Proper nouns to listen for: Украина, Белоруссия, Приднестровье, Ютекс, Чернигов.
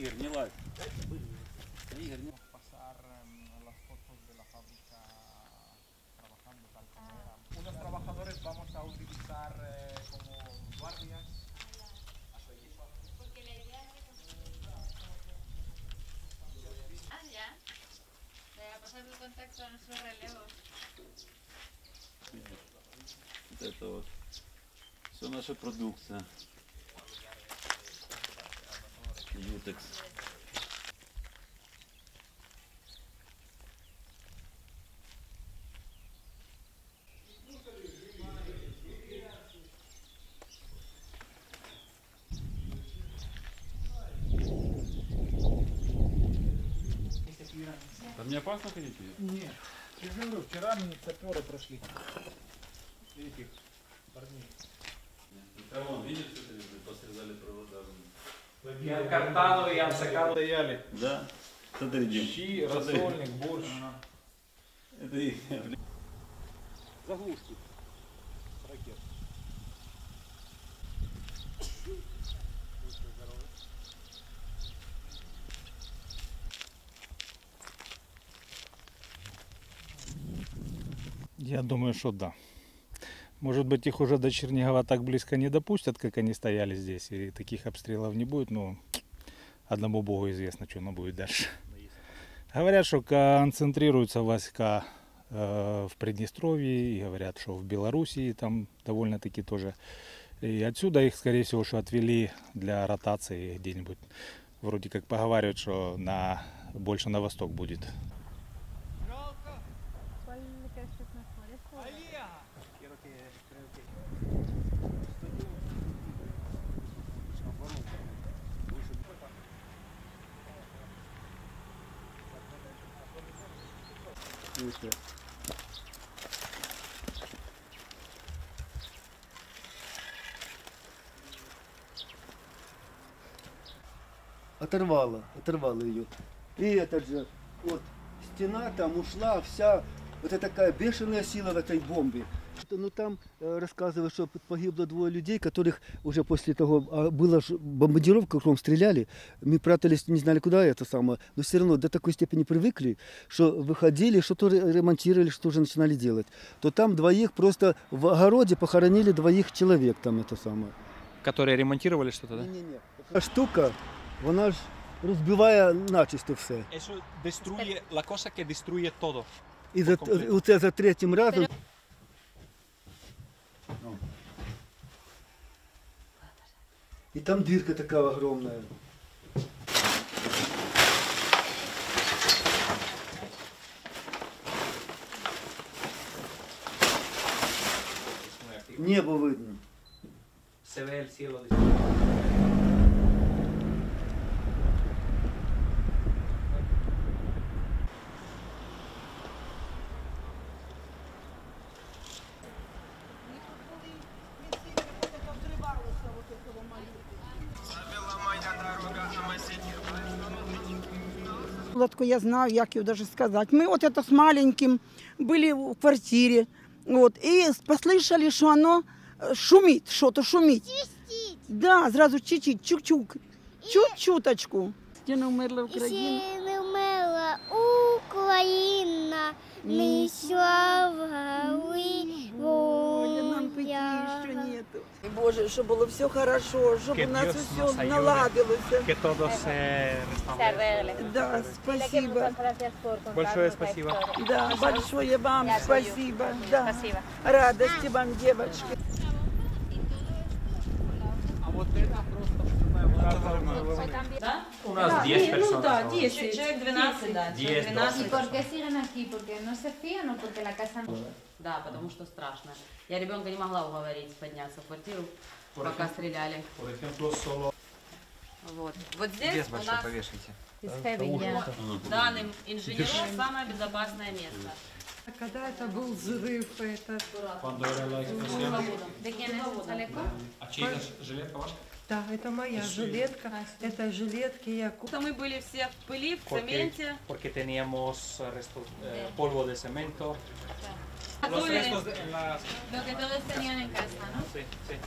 Игорь, не лайк. Вот это вот все наша продукция. Ютекс. Там не опасно ходить? Нет. Тяжело. Вчера мне саперы прошли. Этих парней. Кого он видит, что-то лежит, посрезали провода. Я картану, я сакану дояли. Да. Смотри, щи, рассольник, борщ. Ага. Это их. Заглушки. Ракет. Я думаю, что да. Может быть, их уже до Чернигова так близко не допустят, как они стояли здесь, и таких обстрелов не будет, но одному Богу известно, что оно будет дальше. Говорят, что концентрируются войска в Приднестровье, и говорят, что в Белоруссии там довольно-таки тоже. И отсюда их, скорее всего, что отвели для ротации где-нибудь. Вроде как поговаривают, что больше на восток будет. Оторвала ее. И этот же, вот, стена там ушла вся, вот это такая бешеная сила в этой бомбе. Ну там рассказывают, что погибло двое людей, которых уже после того, была бомбардировка, которым стреляли, мы прятались, не знали куда это самое, но все равно до такой степени привыкли, что выходили, что-то ремонтировали, что уже начинали делать. То там двоих просто в огороде похоронили двоих человек там это самое. Которые ремонтировали что-то, да? Не-не-не. Эта штука, она ж разбивая начисто все. Это деструет, la cosa que destruye todo. И за третьим разом... И там дырка такая огромная. Небо видно. Я знаю, как ее даже сказать. Мы вот это с маленьким были в квартире, вот, и послышали, что оно шумит, что-то шумит. Чистить. Да, сразу чичить, чук-чук, чуть-чуточку. Стена умерла Украина, не слава Богу. Боже, чтобы было все хорошо, чтобы у нас все наладилось. Да, спасибо. Большое спасибо. Да, большое вам спасибо. Да. Радости вам, девочки. А вот это просто... Да? У нас да, 10 персон. Ну да, 10. Человек 12, да. 12. И porque siguen aquí, porque no se fían, porque la casa... Да, потому что страшно. Я ребенка не могла уговорить подняться в квартиру, пока стреляли. Вот. Вот здесь вес большой, у нас повешайте. Данным инженерам самое безопасное место. Когда это был взрыв, это... А чей-то жилетка ваша? Да, это моя жилетка, это жилетки я купила. Мы были все в пыли, в цементе. Porque teníamos polvo de cemento. Los restos de las... Lo que todos tenían en casa, ¿no? Sí, sí.